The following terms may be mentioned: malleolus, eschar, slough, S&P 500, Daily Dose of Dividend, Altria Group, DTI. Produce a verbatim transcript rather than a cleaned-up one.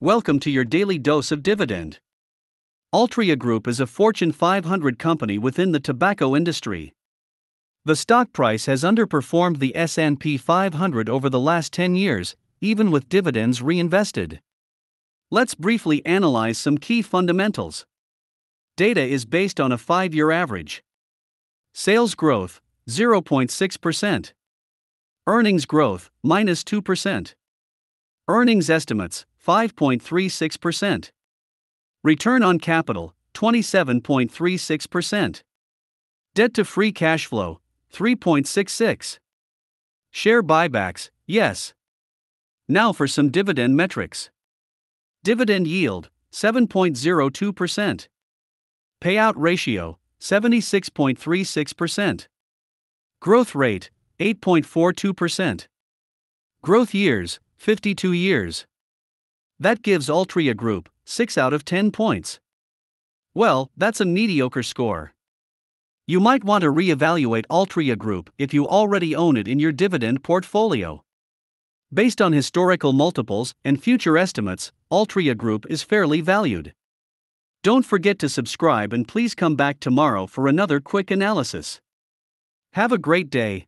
Welcome to your daily dose of dividend. Altria Group is a Fortune five hundred company within the tobacco industry. The stock price has underperformed the S and P five hundred over the last ten years, even with dividends reinvested. Let's briefly analyze some key fundamentals. Data is based on a five-year average. Sales growth, zero point six percent. Earnings growth, minus two percent. Earnings estimates, five point three six percent. Return on capital, twenty-seven point three six percent. Debt to free cash flow, three point six six. Share buybacks, yes. Now for some dividend metrics. Dividend yield, seven point zero two percent. Payout ratio, seventy-six point three six percent. Growth rate, eight point four two percent. Growth years, fifty-two years. That gives Altria Group six out of ten points. Well, that's a mediocre score. You might want to reevaluate Altria Group if you already own it in your dividend portfolio. Based on historical multiples and future estimates, Altria Group is fairly valued. Don't forget to subscribe and please come back tomorrow for another quick analysis. Have a great day.